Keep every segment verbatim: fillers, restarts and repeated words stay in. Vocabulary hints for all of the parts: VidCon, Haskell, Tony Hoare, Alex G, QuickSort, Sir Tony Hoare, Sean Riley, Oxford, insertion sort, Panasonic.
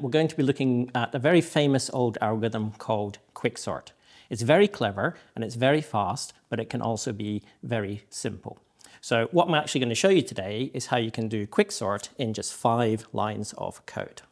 we're going to be looking at a very famous old algorithm called QuickSort. It's very clever and it's very fast, but it can also be very simple. So what I'm actually going to show you today is how you can do QuickSort in just five lines of code.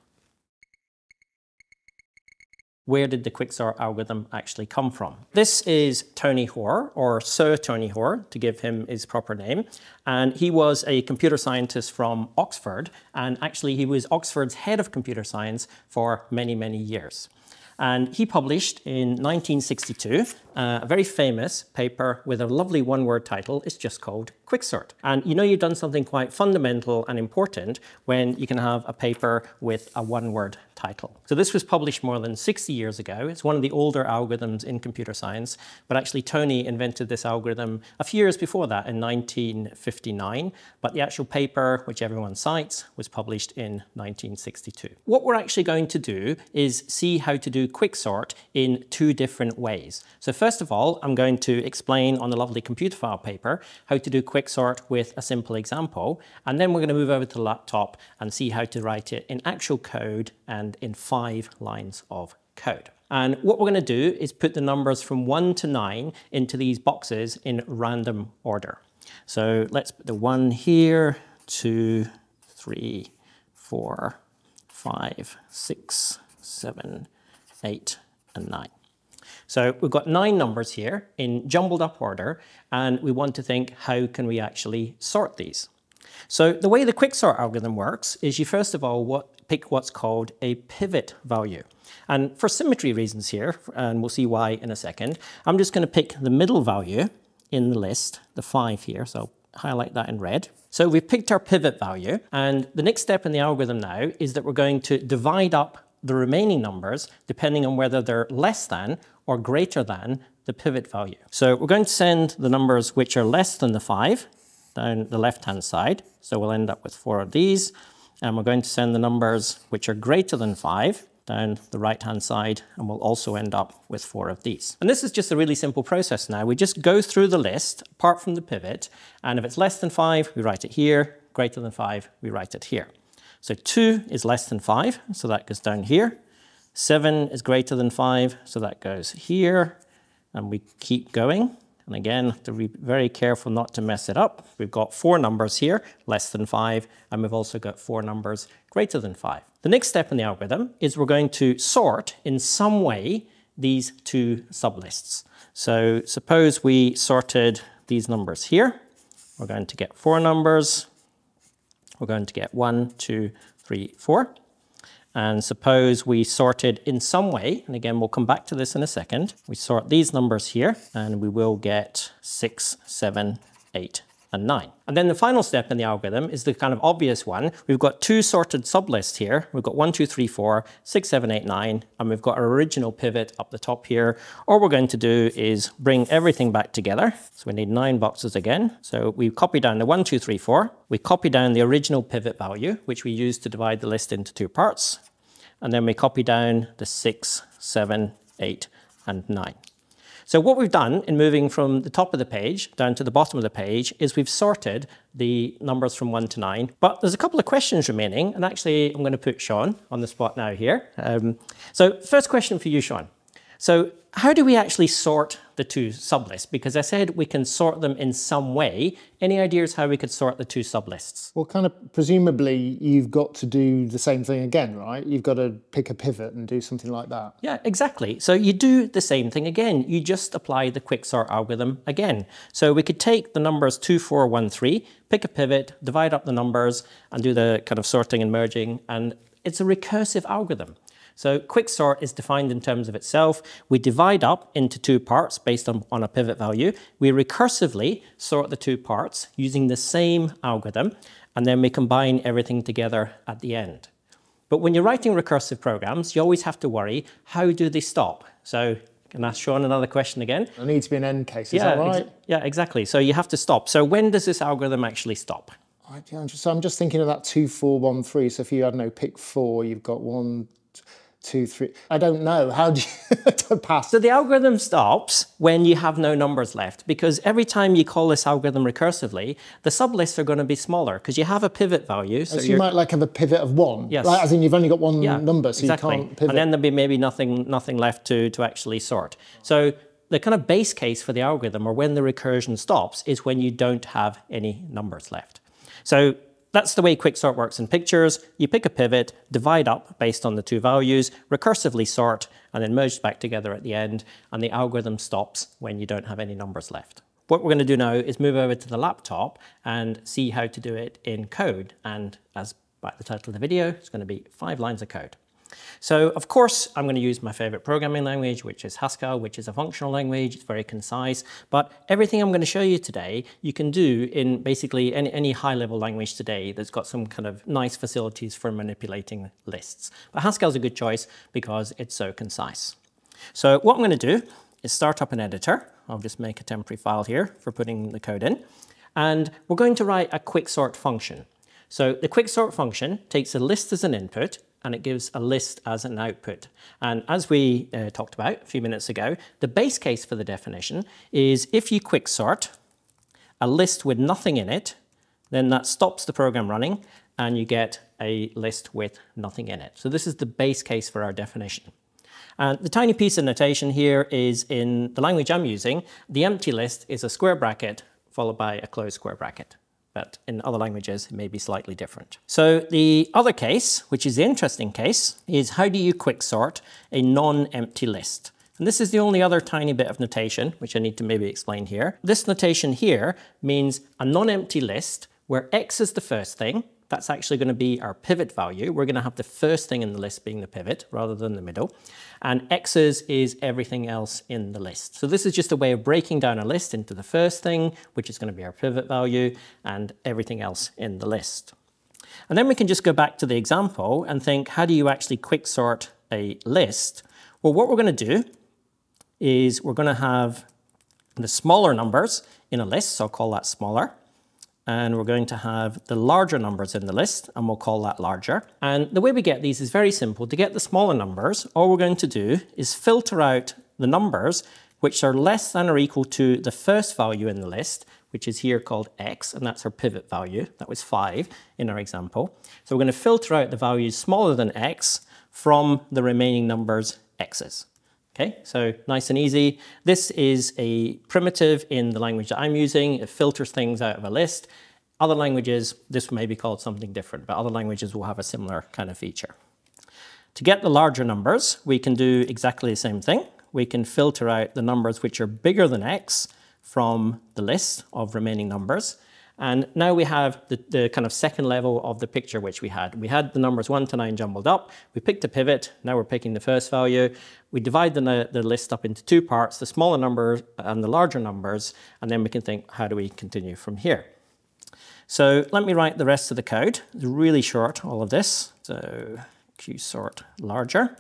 Where did the QuickSort algorithm actually come from? This is Tony Hoare, or Sir Tony Hoare, to give him his proper name. And he was a computer scientist from Oxford. And actually, he was Oxford's head of computer science for many, many years. And he published in nineteen sixty-two uh, a very famous paper with a lovely one-word title. It's just called QuickSort. And you know you've done something quite fundamental and important when you can have a paper with a one-word title. So this was published more than sixty years ago. It's one of the older algorithms in computer science, but actually Tony invented this algorithm a few years before that in nineteen fifty-nine, but the actual paper, which everyone cites, was published in nineteen sixty-two. What we're actually going to do is see how to do QuickSort in two different ways. So first of all, I'm going to explain on the lovely computer file paper how to do QuickSort with a simple example, and then we're going to move over to the laptop and see how to write it in actual code and in five lines of code. And what we're going to do is put the numbers from one to nine into these boxes in random order. So let's put the one here, two, three, four, five, six, seven, eight and nine. So we've got nine numbers here in jumbled up order, and we want to think, how can we actually sort these? So the way the QuickSort algorithm works is you first of all what, pick what's called a pivot value. And for symmetry reasons here, and we'll see why in a second, I'm just going to pick the middle value in the list, the five here, so highlight that in red. So we've picked our pivot value, and the next step in the algorithm now is that we're going to divide up the remaining numbers, depending on whether they're less than or greater than the pivot value. So we're going to send the numbers which are less than the five down the left-hand side. So we'll end up with four of these. And we're going to send the numbers which are greater than five down the right-hand side, and we'll also end up with four of these. And this is just a really simple process now. We just go through the list, apart from the pivot, and if it's less than five, we write it here. Greater than five, we write it here. So two is less than five, so that goes down here. seven is greater than five, so that goes here. And we keep going. And again, to be very careful not to mess it up. We've got four numbers here, less than five, and we've also got four numbers greater than five. The next step in the algorithm is we're going to sort in some way these two sublists. So suppose we sorted these numbers here. We're going to get four numbers. We're going to get one, two, three, four. And suppose we sorted in some way, and again, we'll come back to this in a second. We sort these numbers here, and we will get six, seven, eight, and nine. And then the final step in the algorithm is the kind of obvious one. We've got two sorted sublists here. We've got one, two, three, four, six, seven, eight, nine, and we've got our original pivot up the top here. All we're going to do is bring everything back together. So we need nine boxes again. So we copy down the one, two, three, four. We copy down the original pivot value, which we used to divide the list into two parts. And then we copy down the six, seven, eight, and nine. So what we've done in moving from the top of the page down to the bottom of the page is we've sorted the numbers from one to nine. But there's a couple of questions remaining, and actually I'm going to put Sean on the spot now here. Um, so first question for you, Sean. So how do we actually sort the two sublists? Because I said we can sort them in some way. Any ideas how we could sort the two sublists? Well, kind of presumably you've got to do the same thing again, right? You've got to pick a pivot and do something like that. Yeah, exactly. So you do the same thing again. You just apply the QuickSort algorithm again. So we could take the numbers two, four, one, three, pick a pivot, divide up the numbers, and do the kind of sorting and merging. And it's a recursive algorithm. So QuickSort is defined in terms of itself. We divide up into two parts based on, on a pivot value. We recursively sort the two parts using the same algorithm, and then we combine everything together at the end. But when you're writing recursive programs, you always have to worry, how do they stop? So can I ask Sean another question again? There needs to be an end case, is yeah, that right? Ex yeah, exactly. So you have to stop. So when does this algorithm actually stop? So I'm just thinking of that two, four, one, three. So if you, I don't know, pick four, you've got one, two, three. I don't know. How do you to pass? So the algorithm stops when you have no numbers left, because every time you call this algorithm recursively, the sublists are going to be smaller because you have a pivot value. So, so you might like have a pivot of one, yes. Right? As in you've only got one yeah, number, so exactly. You can't pivot. And then there'll be maybe nothing, nothing left to, to actually sort. So the kind of base case for the algorithm, or when the recursion stops, is when you don't have any numbers left. So that's the way QuickSort works in pictures. You pick a pivot, divide up based on the two values, recursively sort, and then merge back together at the end, and the algorithm stops when you don't have any numbers left. What we're going to do now is move over to the laptop and see how to do it in code. And as by the title of the video, it's going to be five lines of code. So of course, I'm going to use my favorite programming language, which is Haskell, which is a functional language. It's very concise, but everything I'm going to show you today, you can do in basically any, any high level language today that's got some kind of nice facilities for manipulating lists. But Haskell's a good choice because it's so concise. So what I'm going to do is start up an editor. I'll just make a temporary file here for putting the code in. And we're going to write a QuickSort function. So the QuickSort function takes a list as an input, and it gives a list as an output. And as we uh, talked about a few minutes ago, the base case for the definition is if you quicksort a list with nothing in it, then that stops the program running and you get a list with nothing in it. So this is the base case for our definition. And the tiny piece of notation here is in the language I'm using, the empty list is a square bracket followed by a closed square bracket. But in other languages, it may be slightly different. So the other case, which is the interesting case, is how do you quicksort a non-empty list? And this is the only other tiny bit of notation, which I need to maybe explain here. This notation here means a non-empty list where X is the first thing. That's actually going to be our pivot value. We're going to have the first thing in the list being the pivot rather than the middle. And X's is everything else in the list. So this is just a way of breaking down a list into the first thing, which is going to be our pivot value, and everything else in the list. And then we can just go back to the example and think, how do you actually quick sort a list? Well, what we're going to do is we're going to have the smaller numbers in a list, so I'll call that smaller. And we're going to have the larger numbers in the list, and we'll call that larger. And the way we get these is very simple. To get the smaller numbers, all we're going to do is filter out the numbers which are less than or equal to the first value in the list, which is here called X, and that's our pivot value. That was five in our example. So we're going to filter out the values smaller than X from the remaining numbers X's. Okay, so nice and easy. This is a primitive in the language that I'm using. It filters things out of a list. Other languages, this may be called something different, but other languages will have a similar kind of feature. To get the larger numbers, we can do exactly the same thing. We can filter out the numbers which are bigger than X from the list of remaining numbers. And now we have the, the kind of second level of the picture which we had. We had the numbers one to nine jumbled up. We picked a pivot. Now we're picking the first value. We divide the, the list up into two parts, the smaller numbers and the larger numbers. And then we can think, how do we continue from here? So let me write the rest of the code. It's really short, all of this. So QSort larger.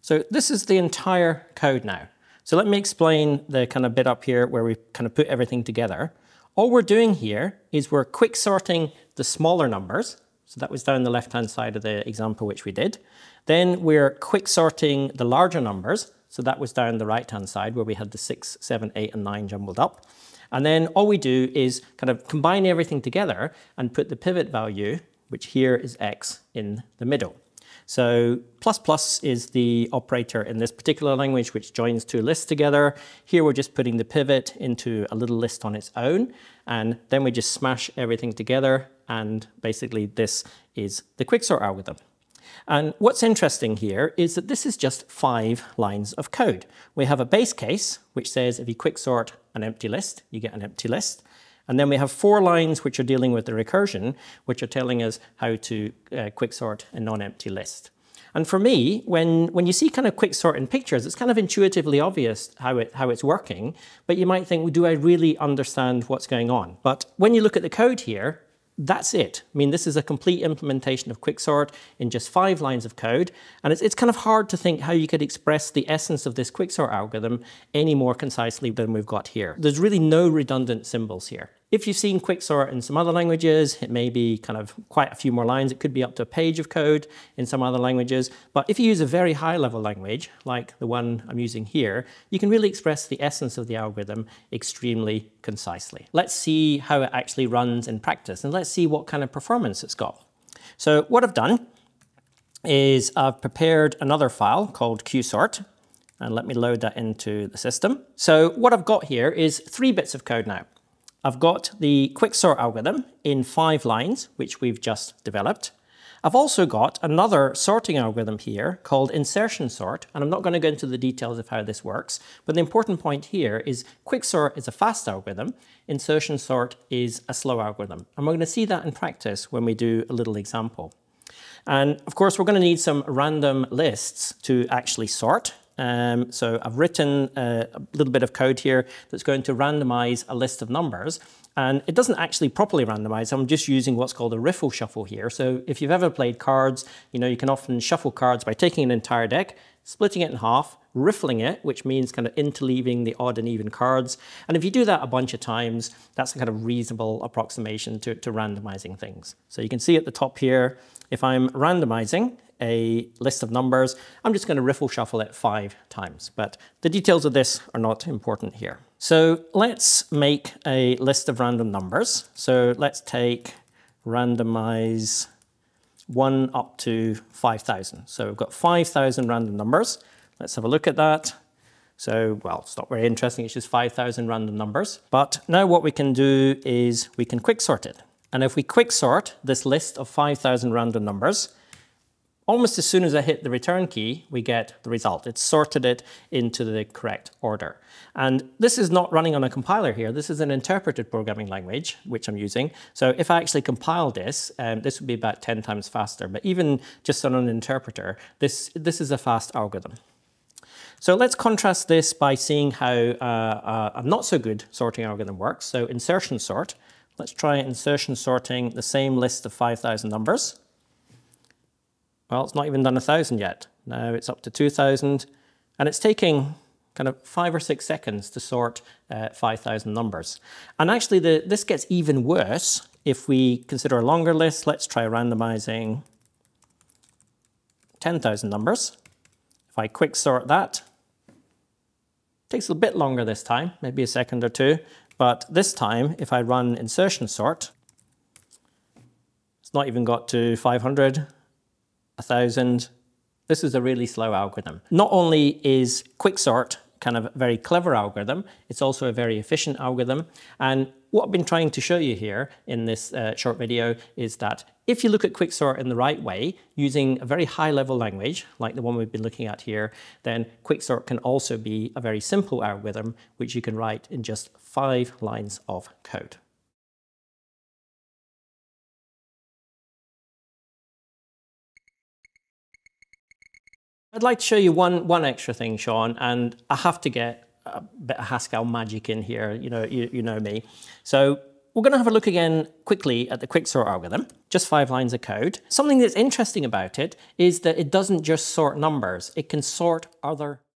So this is the entire code now. So let me explain the kind of bit up here where we kind of put everything together. All we're doing here is we're quick sorting the smaller numbers. So that was down the left-hand side of the example which we did. Then we're quick sorting the larger numbers. So that was down the right-hand side where we had the six, seven, eight, and nine jumbled up. And then all we do is kind of combine everything together and put the pivot value, which here is X, in the middle. So plus plus is the operator in this particular language which joins two lists together. Here we're just putting the pivot into a little list on its own, and then we just smash everything together, and basically this is the QuickSort algorithm. And what's interesting here is that this is just five lines of code. We have a base case which says if you quicksort an empty list, you get an empty list. And then we have four lines which are dealing with the recursion, which are telling us how to uh, quick sort a non-empty list. And for me, when, when you see kind of quick sort in pictures, it's kind of intuitively obvious how, it, how it's working, but you might think, well, do I really understand what's going on? But when you look at the code here, that's it. I mean, this is a complete implementation of QuickSort in just five lines of code. And it's, it's kind of hard to think how you could express the essence of this QuickSort algorithm any more concisely than we've got here. There's really no redundant symbols here. If you've seen QuickSort in some other languages, it may be kind of quite a few more lines. It could be up to a page of code in some other languages. But if you use a very high level language, like the one I'm using here, you can really express the essence of the algorithm extremely concisely. Let's see how it actually runs in practice, and let's see what kind of performance it's got. So what I've done is I've prepared another file called QSort, and let me load that into the system. So what I've got here is three bits of code now. I've got the QuickSort algorithm in five lines, which we've just developed. I've also got another sorting algorithm here called insertion sort, and I'm not going to go into the details of how this works, but the important point here is QuickSort is a fast algorithm, insertion sort is a slow algorithm. And we're going to see that in practice when we do a little example. And of course, we're going to need some random lists to actually sort. Um, so I've written a, a little bit of code here that's going to randomize a list of numbers, and it doesn't actually properly randomize. I'm just using what's called a riffle shuffle here. So if you've ever played cards, you know, you can often shuffle cards by taking an entire deck, splitting it in half, riffling it, which means kind of interleaving the odd and even cards. And if you do that a bunch of times, that's a kind of reasonable approximation to, to randomizing things. So you can see at the top here, if I'm randomizing a list of numbers, I'm just going to riffle shuffle it five times, but the details of this are not important here. So let's make a list of random numbers. So let's take randomize one up to five thousand. So we've got five thousand random numbers. Let's have a look at that. So, well, it's not very interesting. It's just five thousand random numbers. But now what we can do is we can quick sort it. And if we quick sort this list of five thousand random numbers, almost as soon as I hit the return key, we get the result. It's sorted it into the correct order. And this is not running on a compiler here. This is an interpreted programming language, which I'm using. So if I actually compile this, um, this would be about ten times faster. But even just on an interpreter, this, this is a fast algorithm. So let's contrast this by seeing how uh, a not so good sorting algorithm works. So insertion sort. Let's try insertion sorting the same list of five thousand numbers. Well, it's not even done one thousand yet. Now it's up to two thousand, and it's taking kind of five or six seconds to sort uh, five thousand numbers. And actually, the, this gets even worse if we consider a longer list. Let's try randomizing ten thousand numbers. If I quick sort that, it takes a bit longer this time, maybe a second or two. But this time, if I run insertion sort, it's not even got to five hundred. one thousand. This is a really slow algorithm. Not only is QuickSort kind of a very clever algorithm, it's also a very efficient algorithm. And what I've been trying to show you here in this uh, short video is that if you look at QuickSort in the right way, using a very high-level language, like the one we've been looking at here, then QuickSort can also be a very simple algorithm, which you can write in just five lines of code. I'd like to show you one, one extra thing, Sean, and I have to get a bit of Haskell magic in here. You know, you, you know me. So we're going to have a look again quickly at the QuickSort algorithm, just five lines of code. Something that's interesting about it is that it doesn't just sort numbers. It can sort other